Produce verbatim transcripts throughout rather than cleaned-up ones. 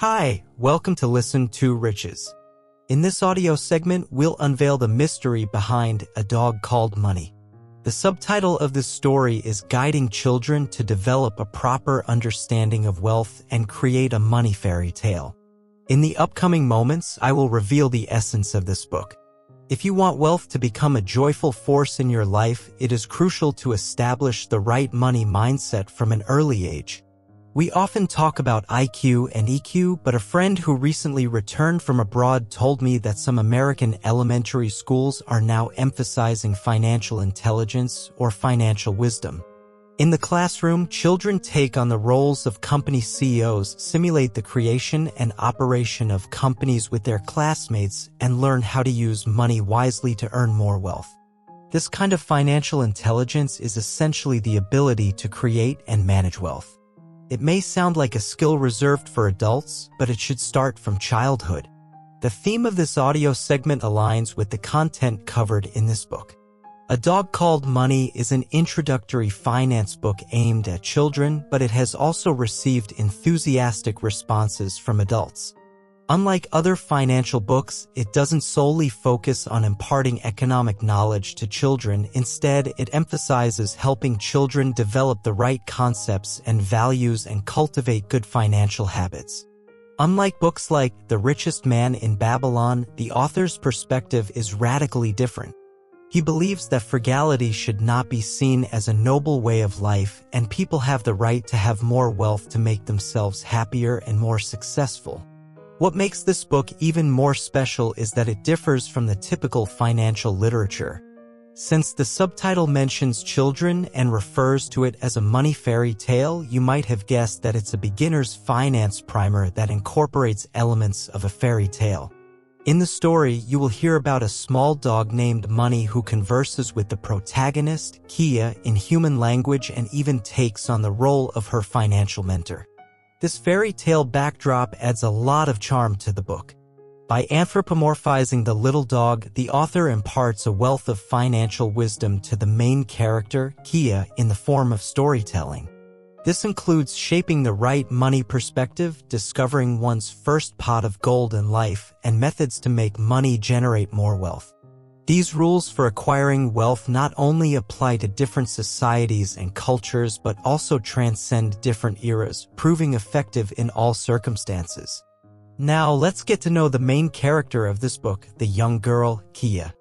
Hi, welcome to Listen to Riches. In this audio segment, we'll unveil the mystery behind A Dog Called Money. The subtitle of this story is Guiding Children to Develop a Proper Understanding of Wealth and Create a Money Fairy Tale. In the upcoming moments, I will reveal the essence of this book. If you want wealth to become a joyful force in your life, it is crucial to establish the right money mindset from an early age. We often talk about I Q and E Q, but a friend who recently returned from abroad told me that some American elementary schools are now emphasizing financial intelligence or financial wisdom. In the classroom, children take on the roles of company C E Os, simulate the creation and operation of companies with their classmates, and learn how to use money wisely to earn more wealth. This kind of financial intelligence is essentially the ability to create and manage wealth. It may sound like a skill reserved for adults, but it should start from childhood. The theme of this audio segment aligns with the content covered in this book. A Dog Called Money is an introductory finance book aimed at children, but it has also received enthusiastic responses from adults. Unlike other financial books, it doesn't solely focus on imparting economic knowledge to children. Instead, it emphasizes helping children develop the right concepts and values and cultivate good financial habits. Unlike books like The Richest Man in Babylon, the author's perspective is radically different. He believes that frugality should not be seen as a noble way of life, and people have the right to have more wealth to make themselves happier and more successful. What makes this book even more special is that it differs from the typical financial literature. Since the subtitle mentions children and refers to it as a money fairy tale, you might have guessed that it's a beginner's finance primer that incorporates elements of a fairy tale. In the story, you will hear about a small dog named Money who converses with the protagonist, Kira, in human language and even takes on the role of her financial mentor. This fairy tale backdrop adds a lot of charm to the book. By anthropomorphizing the little dog, the author imparts a wealth of financial wisdom to the main character, Kira, in the form of storytelling. This includes shaping the right money perspective, discovering one's first pot of gold in life, and methods to make money generate more wealth. These rules for acquiring wealth not only apply to different societies and cultures but also transcend different eras, proving effective in all circumstances. Now let's get to know the main character of this book, the young girl, Kira.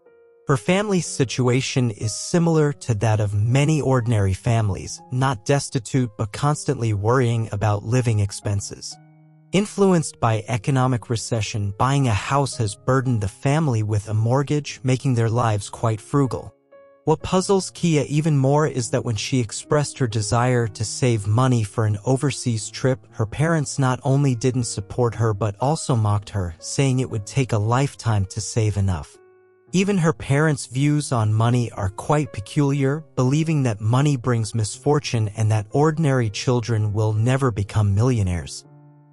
Her family's situation is similar to that of many ordinary families, not destitute but constantly worrying about living expenses. Influenced by economic recession, buying a house has burdened the family with a mortgage, making their lives quite frugal. What puzzles Kira even more is that when she expressed her desire to save money for an overseas trip, her parents not only didn't support her but also mocked her, saying it would take a lifetime to save enough. Even her parents' views on money are quite peculiar, believing that money brings misfortune and that ordinary children will never become millionaires.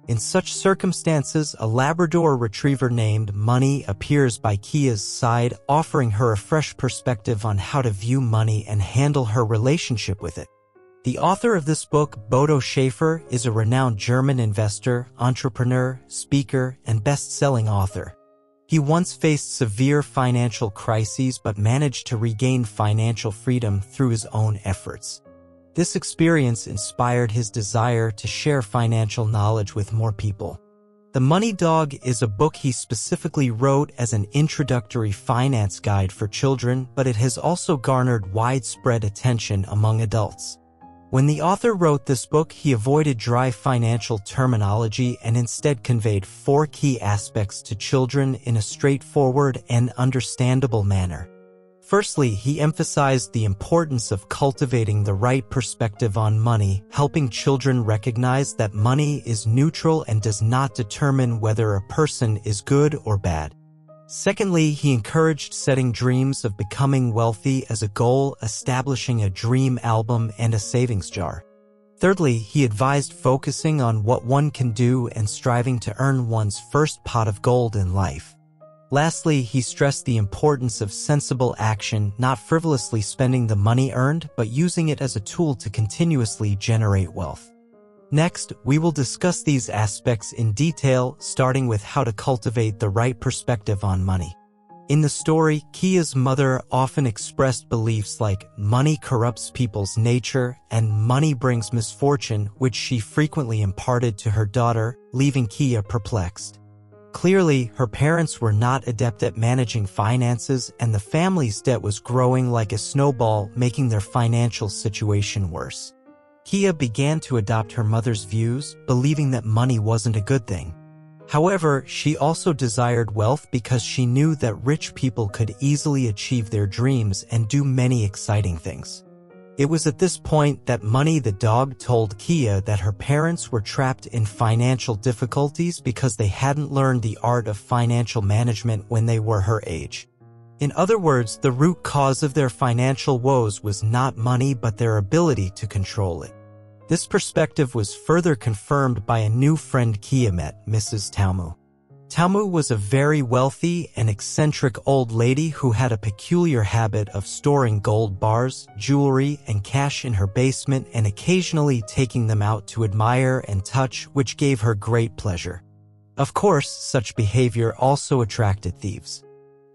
In such circumstances, a Labrador retriever named Money appears by Kira's side, offering her a fresh perspective on how to view money and handle her relationship with it. The author of this book, Bodo Schäfer, is a renowned German investor, entrepreneur, speaker, and best-selling author. He once faced severe financial crises but managed to regain financial freedom through his own efforts. This experience inspired his desire to share financial knowledge with more people. The Money Dog is a book he specifically wrote as an introductory finance guide for children, but it has also garnered widespread attention among adults. When the author wrote this book, he avoided dry financial terminology and instead conveyed four key aspects to children in a straightforward and understandable manner. Firstly, he emphasized the importance of cultivating the right perspective on money, helping children recognize that money is neutral and does not determine whether a person is good or bad. Secondly, he encouraged setting dreams of becoming wealthy as a goal, establishing a dream album and a savings jar. Thirdly, he advised focusing on what one can do and striving to earn one's first pot of gold in life. Lastly, he stressed the importance of sensible action, not frivolously spending the money earned, but using it as a tool to continuously generate wealth. Next, we will discuss these aspects in detail, starting with how to cultivate the right perspective on money. In the story, Kira's mother often expressed beliefs like money corrupts people's nature and money brings misfortune, which she frequently imparted to her daughter, leaving Kira perplexed. Clearly, her parents were not adept at managing finances, and the family's debt was growing like a snowball, making their financial situation worse. Kira began to adopt her mother's views, believing that money wasn't a good thing. However, she also desired wealth because she knew that rich people could easily achieve their dreams and do many exciting things. It was at this point that Money the dog told Kira that her parents were trapped in financial difficulties because they hadn't learned the art of financial management when they were her age. In other words, the root cause of their financial woes was not money but their ability to control it. This perspective was further confirmed by a new friend Kira met, Missus Tamu. Tamu was a very wealthy and eccentric old lady who had a peculiar habit of storing gold bars, jewelry, and cash in her basement and occasionally taking them out to admire and touch, which gave her great pleasure. Of course, such behavior also attracted thieves.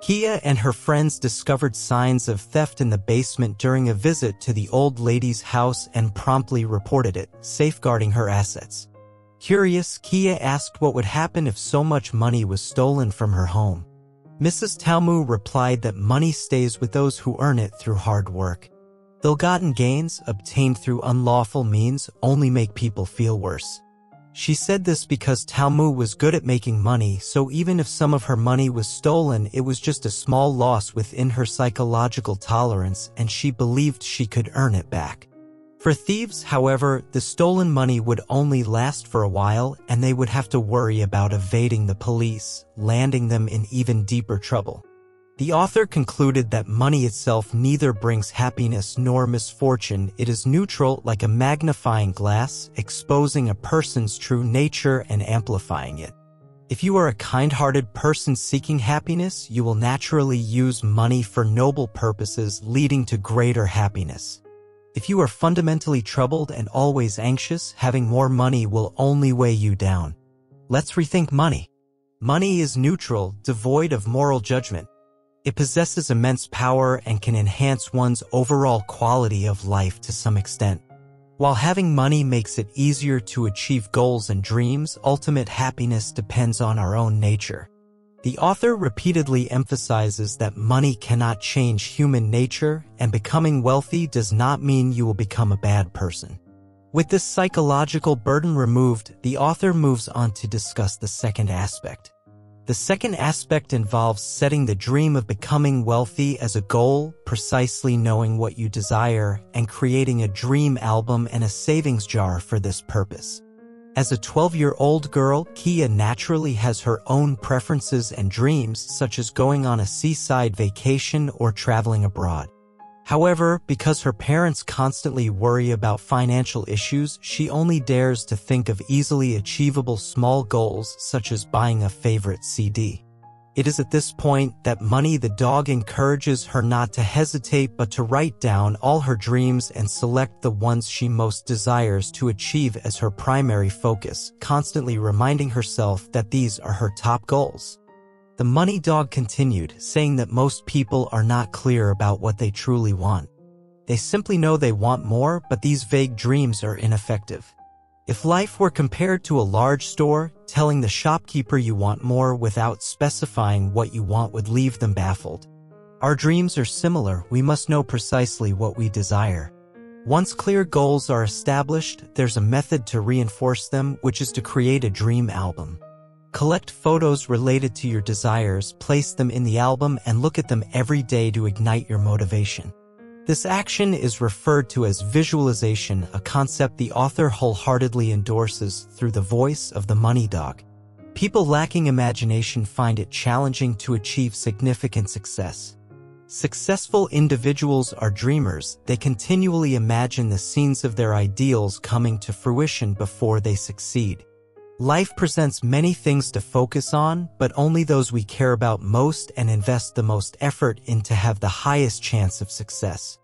Kira and her friends discovered signs of theft in the basement during a visit to the old lady's house and promptly reported it, safeguarding her assets. Curious, Kira asked what would happen if so much money was stolen from her home. Missus Tamu replied that money stays with those who earn it through hard work. Ill-gotten gains, obtained through unlawful means, only make people feel worse. She said this because Tamu was good at making money, so even if some of her money was stolen, it was just a small loss within her psychological tolerance, and she believed she could earn it back. For thieves, however, the stolen money would only last for a while, and they would have to worry about evading the police, landing them in even deeper trouble. The author concluded that money itself neither brings happiness nor misfortune. It is neutral, like a magnifying glass, exposing a person's true nature and amplifying it. If you are a kind-hearted person seeking happiness, you will naturally use money for noble purposes, leading to greater happiness. If you are fundamentally troubled and always anxious, having more money will only weigh you down. Let's rethink money. Money is neutral, devoid of moral judgment. It possesses immense power and can enhance one's overall quality of life to some extent. While having money makes it easier to achieve goals and dreams, ultimate happiness depends on our own nature. The author repeatedly emphasizes that money cannot change human nature, and becoming wealthy does not mean you will become a bad person. With this psychological burden removed, the author moves on to discuss the second aspect. The second aspect involves setting the dream of becoming wealthy as a goal, precisely knowing what you desire, and creating a dream album and a savings jar for this purpose. As a twelve-year-old girl, Kira naturally has her own preferences and dreams, such as going on a seaside vacation or traveling abroad. However, because her parents constantly worry about financial issues, she only dares to think of easily achievable small goals such as buying a favorite C D. It is at this point that Money the dog encourages her not to hesitate but to write down all her dreams and select the ones she most desires to achieve as her primary focus, constantly reminding herself that these are her top goals. The money dog continued, saying that most people are not clear about what they truly want. They simply know they want more, but these vague dreams are ineffective. If life were compared to a large store, telling the shopkeeper you want more without specifying what you want would leave them baffled. Our dreams are similar. We must know precisely what we desire. Once clear goals are established, there's a method to reinforce them, which is to create a dream album. Collect photos related to your desires, place them in the album, and look at them every day to ignite your motivation. This action is referred to as visualization, a concept the author wholeheartedly endorses through the voice of the money dog. People lacking imagination find it challenging to achieve significant success. Successful individuals are dreamers. They continually imagine the scenes of their ideals coming to fruition before they succeed. Life presents many things to focus on, but only those we care about most and invest the most effort in to have the highest chance of success.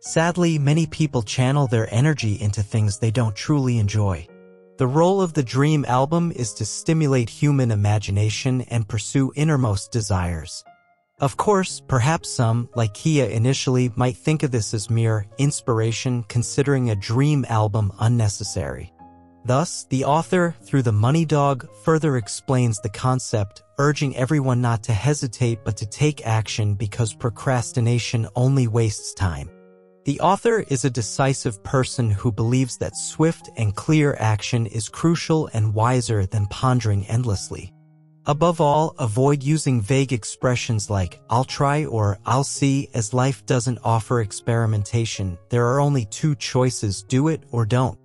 Sadly, many people channel their energy into things they don't truly enjoy. The role of the dream album is to stimulate human imagination and pursue innermost desires. Of course, perhaps some, like Kira initially, might think of this as mere inspiration, considering a dream album unnecessary. Thus, the author, through the money dog, further explains the concept, urging everyone not to hesitate but to take action because procrastination only wastes time. The author is a decisive person who believes that swift and clear action is crucial and wiser than pondering endlessly. Above all, avoid using vague expressions like, "I'll try" or "I'll see," as life doesn't offer experimentation. There are only two choices, do it or don't.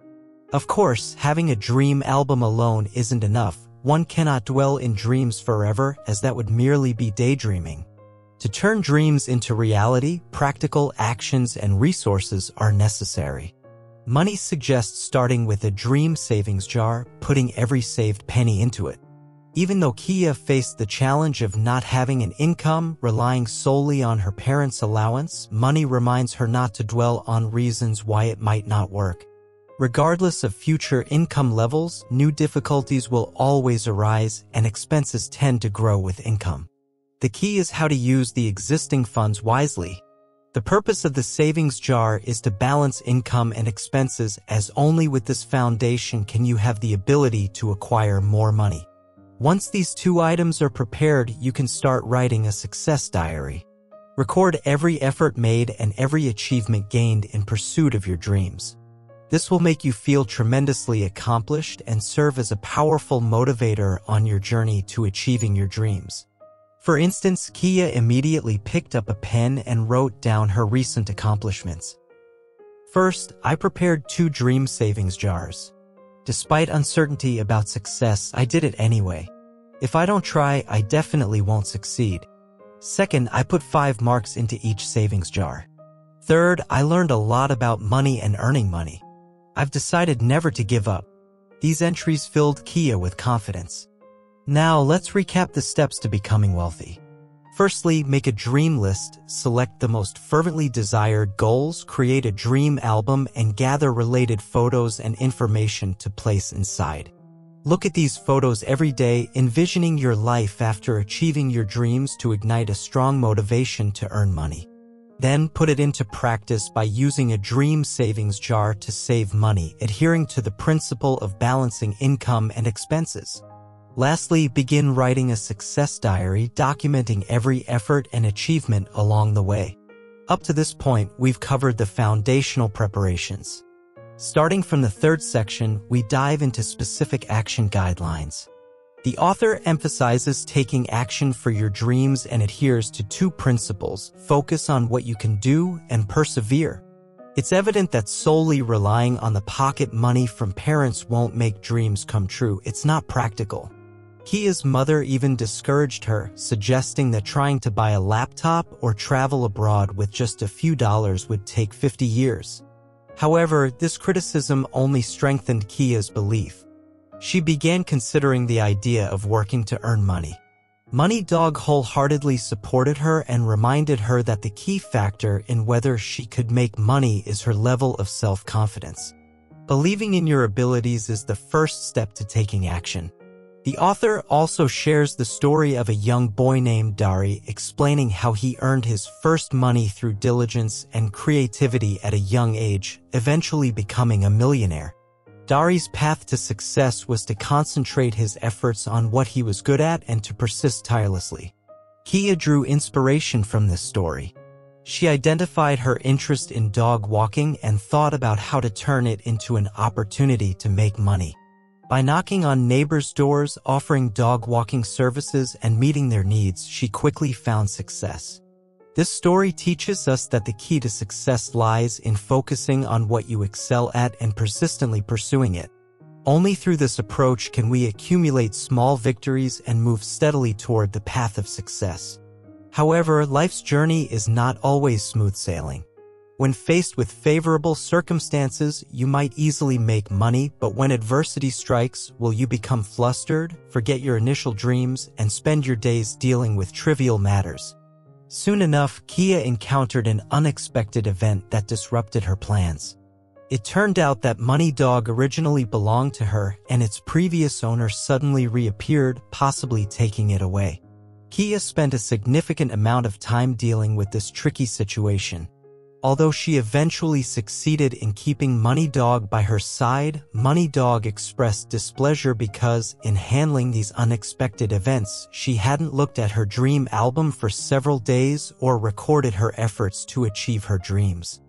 Of course, having a dream album alone isn't enough. One cannot dwell in dreams forever, as that would merely be daydreaming. To turn dreams into reality, practical actions and resources are necessary. Money suggests starting with a dream savings jar, putting every saved penny into it. Even though Kira faced the challenge of not having an income, relying solely on her parents' allowance, money reminds her not to dwell on reasons why it might not work. Regardless of future income levels, new difficulties will always arise, and expenses tend to grow with income. The key is how to use the existing funds wisely. The purpose of the savings jar is to balance income and expenses, as only with this foundation can you have the ability to acquire more money. Once these two items are prepared, you can start writing a success diary. Record every effort made and every achievement gained in pursuit of your dreams. This will make you feel tremendously accomplished and serve as a powerful motivator on your journey to achieving your dreams. For instance, Kira immediately picked up a pen and wrote down her recent accomplishments. First, I prepared two dream savings jars. Despite uncertainty about success, I did it anyway. If I don't try, I definitely won't succeed. Second, I put five marks into each savings jar. Third, I learned a lot about money and earning money. I've decided never to give up. These entries filled Kira with confidence. Now, let's recap the steps to becoming wealthy. Firstly, make a dream list, select the most fervently desired goals, create a dream album, and gather related photos and information to place inside. Look at these photos every day, envisioning your life after achieving your dreams to ignite a strong motivation to earn money. Then put it into practice by using a dream savings jar to save money, adhering to the principle of balancing income and expenses. Lastly, begin writing a success diary, documenting every effort and achievement along the way. Up to this point, we've covered the foundational preparations. Starting from the third section, we dive into specific action guidelines. The author emphasizes taking action for your dreams and adheres to two principles: focus on what you can do and persevere. It's evident that solely relying on the pocket money from parents won't make dreams come true. It's not practical. Kira's mother even discouraged her, suggesting that trying to buy a laptop or travel abroad with just a few dollars would take fifty years. However, this criticism only strengthened Kira's belief. She began considering the idea of working to earn money. Money Dog wholeheartedly supported her and reminded her that the key factor in whether she could make money is her level of self-confidence. Believing in your abilities is the first step to taking action. The author also shares the story of a young boy named Dari, explaining how he earned his first money through diligence and creativity at a young age, eventually becoming a millionaire. Dari's path to success was to concentrate his efforts on what he was good at and to persist tirelessly. Kira drew inspiration from this story. She identified her interest in dog walking and thought about how to turn it into an opportunity to make money. By knocking on neighbors' doors, offering dog walking services, and meeting their needs, she quickly found success. This story teaches us that the key to success lies in focusing on what you excel at and persistently pursuing it. Only through this approach can we accumulate small victories and move steadily toward the path of success. However, life's journey is not always smooth sailing. When faced with favorable circumstances, you might easily make money, but when adversity strikes, will you become flustered, forget your initial dreams, and spend your days dealing with trivial matters? Soon enough, Kira encountered an unexpected event that disrupted her plans. It turned out that Money Dog originally belonged to her, and its previous owner suddenly reappeared, possibly taking it away. Kira spent a significant amount of time dealing with this tricky situation. Although she eventually succeeded in keeping Money Dog by her side, Money Dog expressed displeasure because, in handling these unexpected events, she hadn't looked at her dream album for several days or recorded her efforts to achieve her dreams.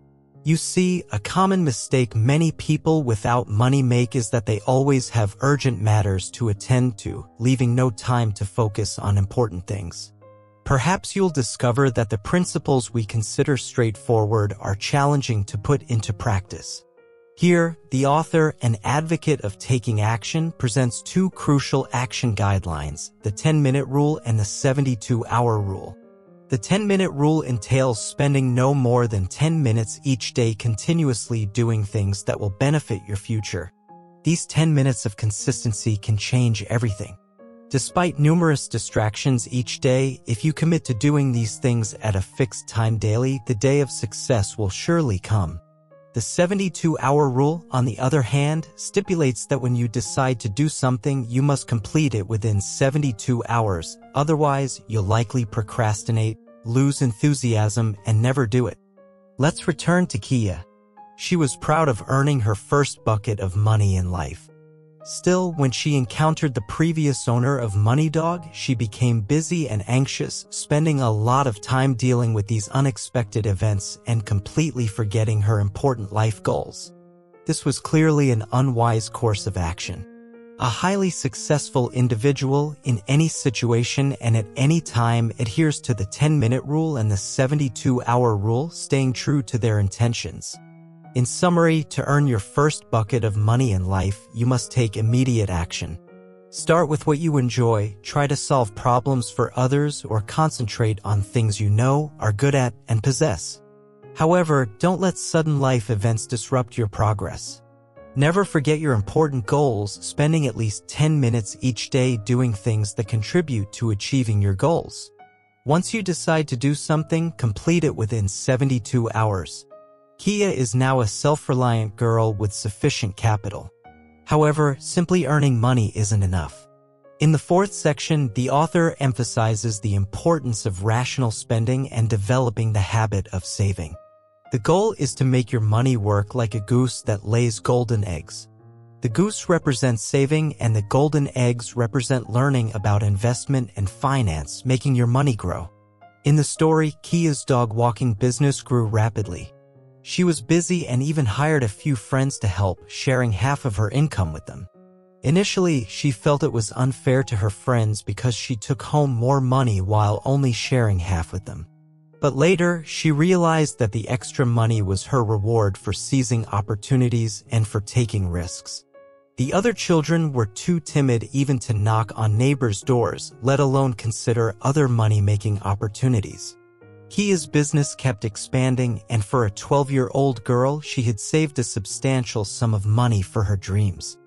You see, a common mistake many people without money make is that they always have urgent matters to attend to, leaving no time to focus on important things. Perhaps you'll discover that the principles we consider straightforward are challenging to put into practice. Here, the author and advocate of taking action presents two crucial action guidelines, the ten-minute rule and the seventy-two hour rule. The ten-minute rule entails spending no more than ten minutes each day continuously doing things that will benefit your future. These ten minutes of consistency can change everything. Despite numerous distractions each day, if you commit to doing these things at a fixed time daily, the day of success will surely come. The seventy-two hour rule, on the other hand, stipulates that when you decide to do something, you must complete it within seventy-two hours, otherwise you'll likely procrastinate, lose enthusiasm, and never do it. Let's return to Kira. She was proud of earning her first bucket of money in life. Still, when she encountered the previous owner of Money Dog, she became busy and anxious, spending a lot of time dealing with these unexpected events and completely forgetting her important life goals. This was clearly an unwise course of action. A highly successful individual in any situation and at any time adheres to the ten-minute rule and the seventy-two hour rule, staying true to their intentions. In summary, to earn your first bucket of money in life, you must take immediate action. Start with what you enjoy, try to solve problems for others, or concentrate on things you know, are good at, and possess. However, don't let sudden life events disrupt your progress. Never forget your important goals, spending at least ten minutes each day doing things that contribute to achieving your goals. Once you decide to do something, complete it within seventy-two hours. Kira is now a self-reliant girl with sufficient capital. However, simply earning money isn't enough. In the fourth section, the author emphasizes the importance of rational spending and developing the habit of saving. The goal is to make your money work like a goose that lays golden eggs. The goose represents saving and the golden eggs represent learning about investment and finance, making your money grow. In the story, Kira's dog walking business grew rapidly. She was busy and even hired a few friends to help, sharing half of her income with them. Initially, she felt it was unfair to her friends because she took home more money while only sharing half with them. But later, she realized that the extra money was her reward for seizing opportunities and for taking risks. The other children were too timid even to knock on neighbors' doors, let alone consider other money-making opportunities. Kira's business kept expanding, and for a twelve-year-old girl, she had saved a substantial sum of money for her dreams.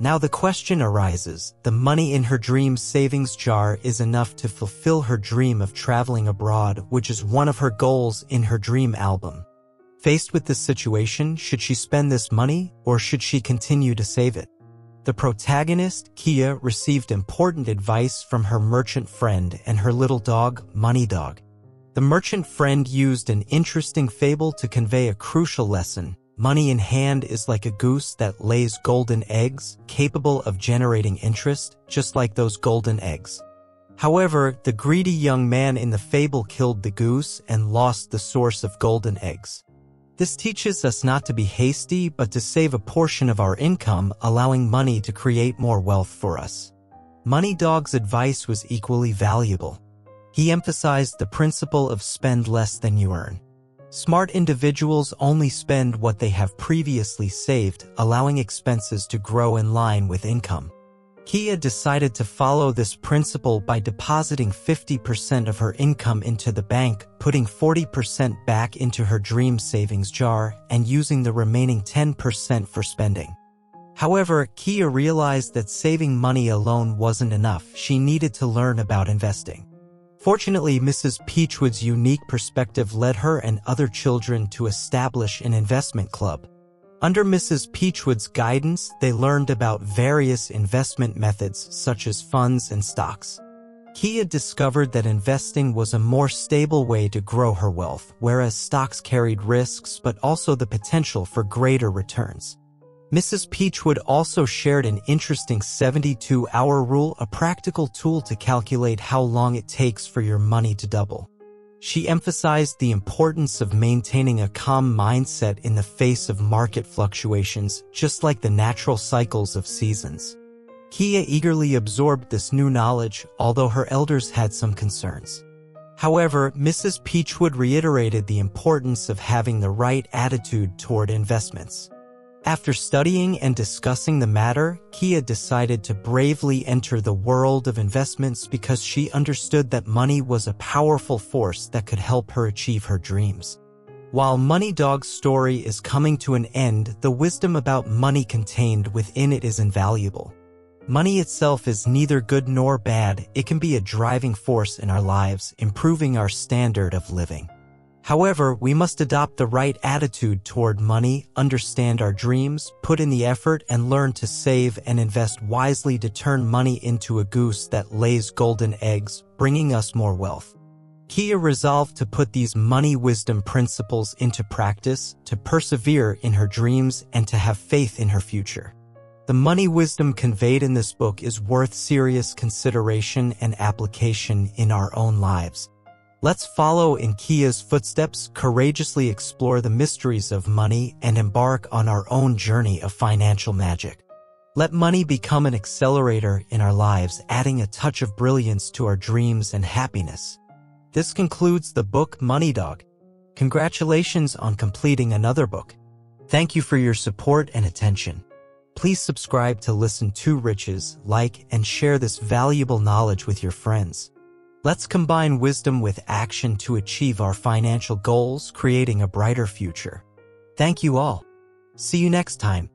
Now the question arises, the money in her dream savings jar is enough to fulfill her dream of traveling abroad, which is one of her goals in her dream album. Faced with this situation, should she spend this money, or should she continue to save it? The protagonist, Kira, received important advice from her merchant friend and her little dog, Money Dog. The merchant friend used an interesting fable to convey a crucial lesson. Money in hand is like a goose that lays golden eggs, capable of generating interest, just like those golden eggs. However, the greedy young man in the fable killed the goose and lost the source of golden eggs. This teaches us not to be hasty, but to save a portion of our income, allowing money to create more wealth for us. Money Dog's advice was equally valuable. He emphasized the principle of spend less than you earn. Smart individuals only spend what they have previously saved, allowing expenses to grow in line with income. Kira decided to follow this principle by depositing fifty percent of her income into the bank, putting forty percent back into her dream savings jar, and using the remaining ten percent for spending. However, Kira realized that saving money alone wasn't enough. She needed to learn about investing. Fortunately, Missus Peachwood's unique perspective led her and other children to establish an investment club. Under Missus Peachwood's guidance, they learned about various investment methods such as funds and stocks. Kira discovered that investing was a more stable way to grow her wealth, whereas stocks carried risks but also the potential for greater returns. Missus Peachwood also shared an interesting seventy-two hour rule, a practical tool to calculate how long it takes for your money to double. She emphasized the importance of maintaining a calm mindset in the face of market fluctuations, just like the natural cycles of seasons. Kira eagerly absorbed this new knowledge, although her elders had some concerns. However, Missus Peachwood reiterated the importance of having the right attitude toward investments. After studying and discussing the matter, Kira decided to bravely enter the world of investments because she understood that money was a powerful force that could help her achieve her dreams. While Money Dog's story is coming to an end, the wisdom about money contained within it is invaluable. Money itself is neither good nor bad. It can be a driving force in our lives, improving our standard of living. However, we must adopt the right attitude toward money, understand our dreams, put in the effort, and learn to save and invest wisely to turn money into a goose that lays golden eggs, bringing us more wealth. Kira resolved to put these money wisdom principles into practice, to persevere in her dreams, and to have faith in her future. The money wisdom conveyed in this book is worth serious consideration and application in our own lives. Let's follow in Kira's footsteps, courageously explore the mysteries of money, and embark on our own journey of financial magic. Let money become an accelerator in our lives, adding a touch of brilliance to our dreams and happiness. This concludes the book Money Dog. Congratulations on completing another book. Thank you for your support and attention. Please subscribe to Listen to Riches, like, and share this valuable knowledge with your friends. Let's combine wisdom with action to achieve our financial goals, creating a brighter future. Thank you all. See you next time.